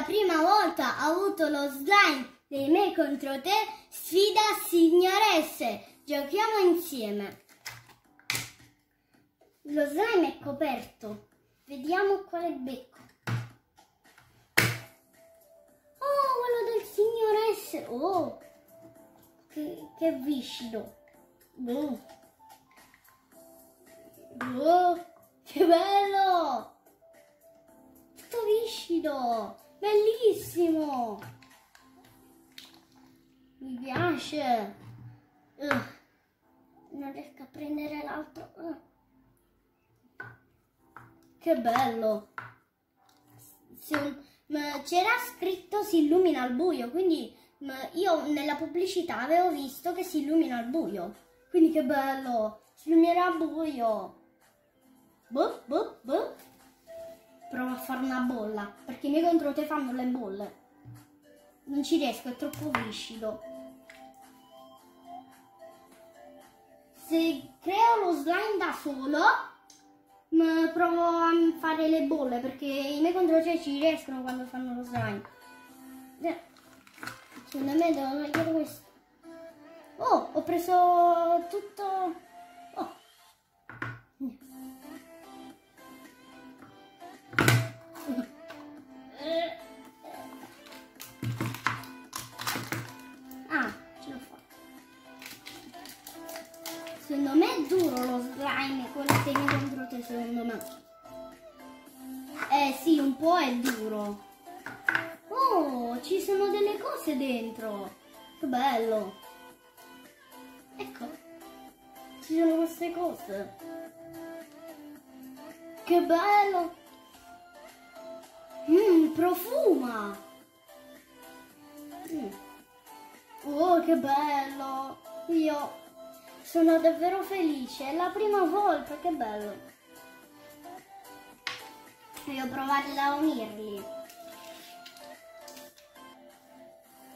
la prima volta ha avuto lo slime dei Me Contro Te, sfida Signor S. Giochiamo insieme. Lo slime è coperto. Vediamo quale becco. Oh, quello del Signor S. Oh, che viscido. Oh, che bello. Tutto viscido. Bellissimo. Mi piace. Non riesco a prendere l'altro. Che bello. C'era scritto si illumina al buio, quindi io nella pubblicità avevo visto che si illumina al buio, quindi che bello, si illuminerà al buio. Provo a fare una bolla, perché i miei contro te fanno le bolle. Non ci riesco, è troppo viscido. Se creo lo slime da solo, provo a fare le bolle, perché i miei contro te ci riescono quando fanno lo slime. Secondo me devo togliere questo. Oh, ho preso tutto. Oh. Ah, ce l'ho fatta. Secondo me è duro lo slime, quello che mi contro te, secondo me. Sì, un po' è duro. Oh, ci sono delle cose dentro. Che bello. Ecco. Ci sono queste cose. Che bello. Profuma. Oh, che bello. Io sono davvero felice. È la prima volta, che bello. Voglio provare a unirli.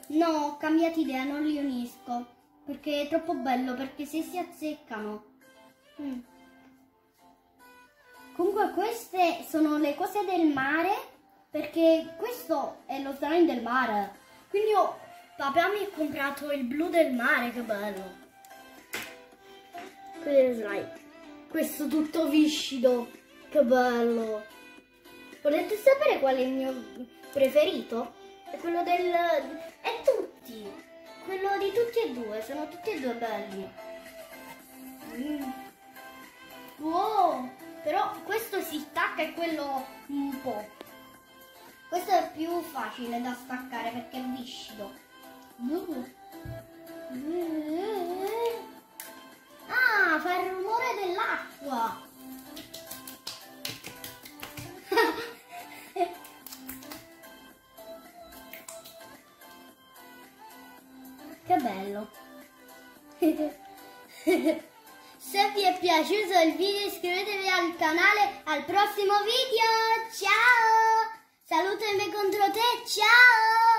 No, ho cambiato idea, non li unisco, perché è troppo bello, perché se si azzeccano. Comunque queste sono le cose del mare, perché questo è lo slime del mare. Quindi papà mi ha comprato il blu del mare, che bello. Questo tutto viscido, che bello. Volete sapere qual è il mio preferito? È quello del... è tutti! Quello di tutti e due, sono tutti e due belli. Wow! Però questo si stacca e quello un po'. Questo è più facile da staccare perché è viscido. Ah, fa il rumore dell'acqua! Che bello. Se vi è piaciuto il video iscrivetevi al canale, al prossimo video, ciao! Saluto il Me Contro Te, ciao!